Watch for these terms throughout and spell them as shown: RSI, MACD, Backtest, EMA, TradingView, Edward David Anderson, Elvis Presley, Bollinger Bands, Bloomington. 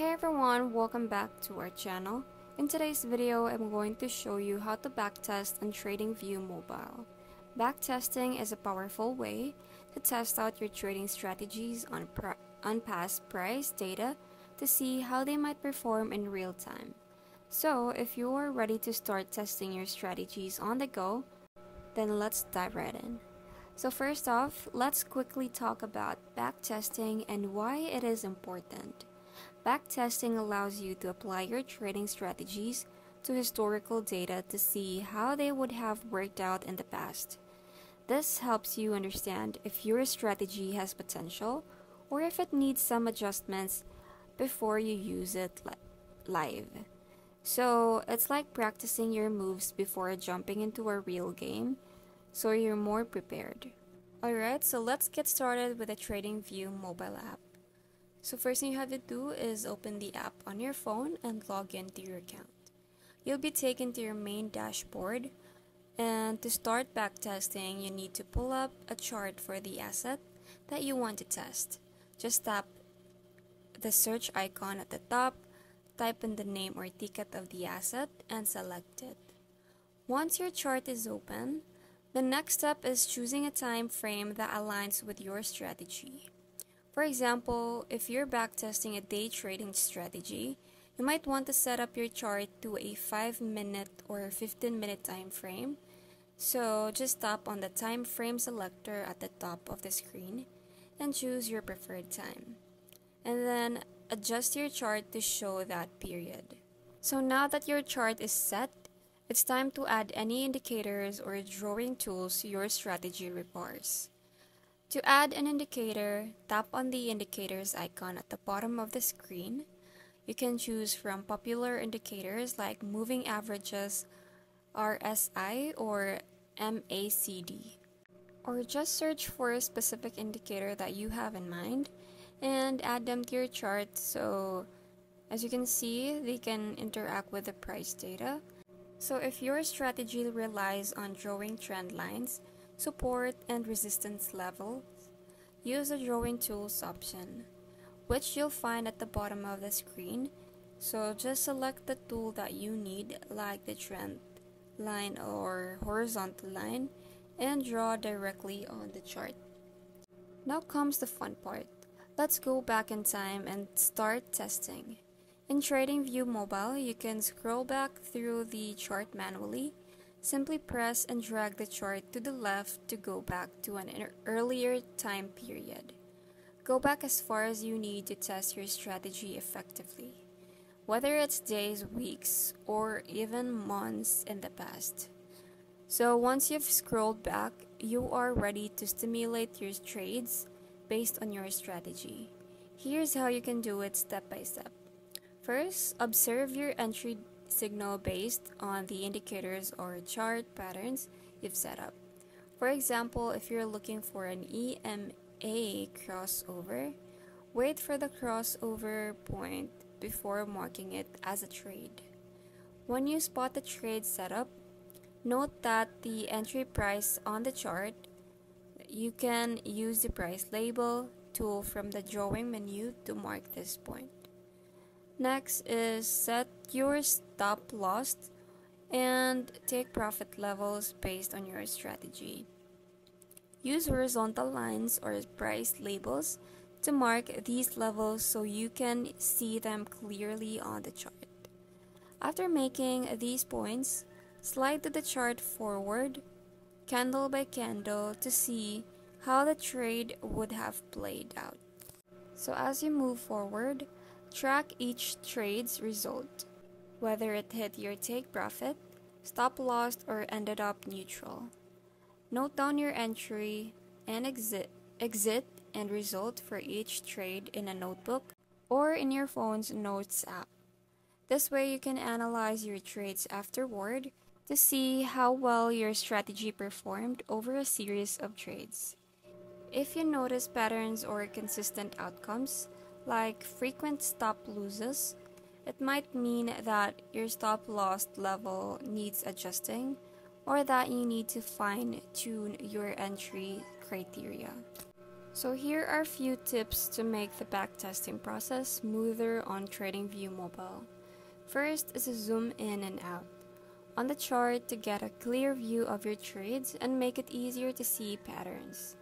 Hey everyone, welcome back to our channel. In today's video, I'm going to show you how to backtest on TradingView mobile. Backtesting is a powerful way to test out your trading strategies on past price data to see how they might perform in real time. So if you're ready to start testing your strategies on the go, then let's dive right in. So first off, let's quickly talk about backtesting and why it is important. Backtesting allows you to apply your trading strategies to historical data to see how they would have worked out in the past. This helps you understand if your strategy has potential or if it needs some adjustments before you use it live. So it's like practicing your moves before jumping into a real game, so you're more prepared. Alright, so let's get started with the TradingView mobile app. So first thing you have to do is open the app on your phone and log into your account. You'll be taken to your main dashboard, and to start backtesting, you need to pull up a chart for the asset that you want to test. Just tap the search icon at the top, type in the name or ticket of the asset, and select it. Once your chart is open, the next step is choosing a time frame that aligns with your strategy. For example, if you're backtesting a day trading strategy, you might want to set up your chart to a 5-minute or 15-minute time frame. So just tap on the time frame selector at the top of the screen and choose your preferred time. And then adjust your chart to show that period. So now that your chart is set, it's time to add any indicators or drawing tools your strategy requires. To add an indicator, tap on the indicators icon at the bottom of the screen. You can choose from popular indicators like moving averages, RSI, or MACD. Or just search for a specific indicator that you have in mind and add them to your chart, so as you can see, they can interact with the price data. So if your strategy relies on drawing trend lines, support, and resistance levels, use the drawing tools option, which you'll find at the bottom of the screen. So just select the tool that you need, like the trend line or horizontal line, and draw directly on the chart. Now comes the fun part. Let's go back in time and start testing. In TradingView mobile, you can scroll back through the chart manually. Simply press and drag the chart to the left to go back to an earlier time period. Go back as far as you need to test your strategy effectively, whether it's days, weeks, or even months in the past. So once you've scrolled back, you are ready to stimulate your trades based on your strategy. Here's how you can do it step by step. First, observe your entry signal based on the indicators or chart patterns you've set up. For example, if you're looking for an EMA crossover, wait for the crossover point before marking it as a trade. When you spot the trade setup, note that the entry price on the chart. You can use the price label tool from the drawing menu to mark this point. Next is set your stop loss and take profit levels based on your strategy. Use horizontal lines or price labels to mark these levels so you can see them clearly on the chart. After making these points, slide the chart forward candle by candle to see how the trade would have played out. So as you move forward, track each trade's result, whether it hit your take profit, stop loss, or ended up neutral. Note down your entry and exit and result for each trade in a notebook or in your phone's notes app. This way you can analyze your trades afterward to see how well your strategy performed over a series of trades. If you notice patterns or consistent outcomes, like frequent stop losses, it might mean that your stop loss level needs adjusting or that you need to fine-tune your entry criteria. So here are a few tips to make the backtesting process smoother on TradingView mobile. First is a zoom in and out on the chart to get a clear view of your trades and make it easier to see patterns.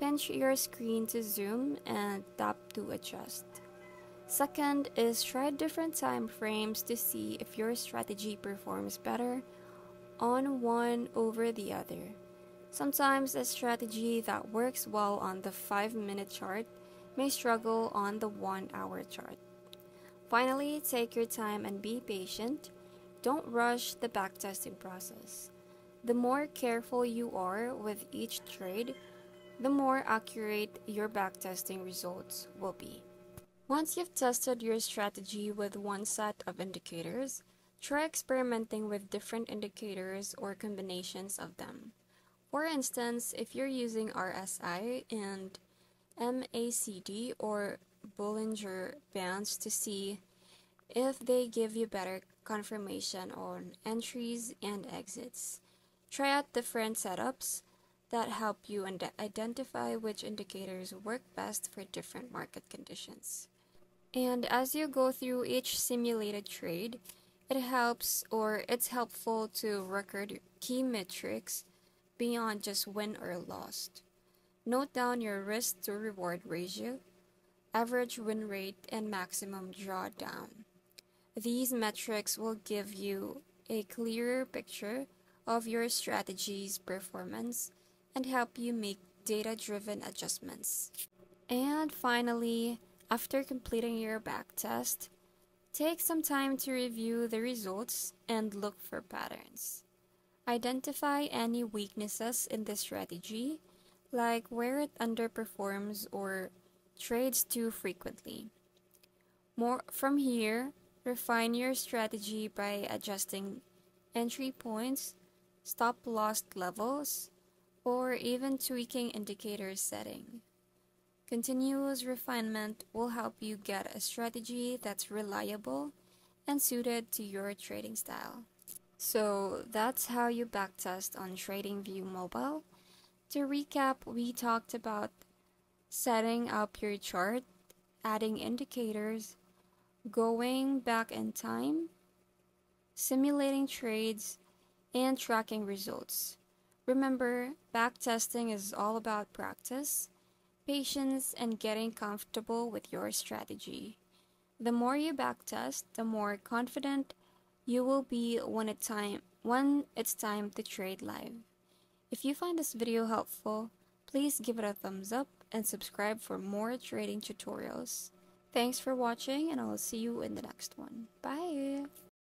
Pinch your screen to zoom and tap to adjust. Second is try different time frames to see if your strategy performs better on one over the other. Sometimes a strategy that works well on the 5-minute chart may struggle on the 1-hour chart. Finally, take your time and be patient. Don't rush the backtesting process. The more careful you are with each trade, the more accurate your backtesting results will be. Once you've tested your strategy with one set of indicators, try experimenting with different indicators or combinations of them. For instance, if you're using RSI and MACD or Bollinger Bands to see if they give you better confirmation on entries and exits. Try out different setups that help you identify which indicators work best for different market conditions. And as you go through each simulated trade, it's helpful to record key metrics beyond just win or lost. Note down your risk to reward ratio, average win rate, and maximum drawdown. These metrics will give you a clearer picture of your strategy's performance and help you make data-driven adjustments. And finally, after completing your backtest, take some time to review the results and look for patterns. Identify any weaknesses in the strategy, like where it underperforms or trades too frequently. From here, refine your strategy by adjusting entry points, stop loss levels, or even tweaking indicator setting. Continuous refinement will help you get a strategy that's reliable and suited to your trading style. So that's how you backtest on TradingView Mobile. To recap, we talked about setting up your chart, adding indicators, going back in time, simulating trades, and tracking results. Remember, backtesting is all about practice, patience, and getting comfortable with your strategy. The more you backtest, the more confident you will be when it's time to trade live. If you find this video helpful, please give it a thumbs up and subscribe for more trading tutorials. Thanks for watching, and I'll see you in the next one. Bye!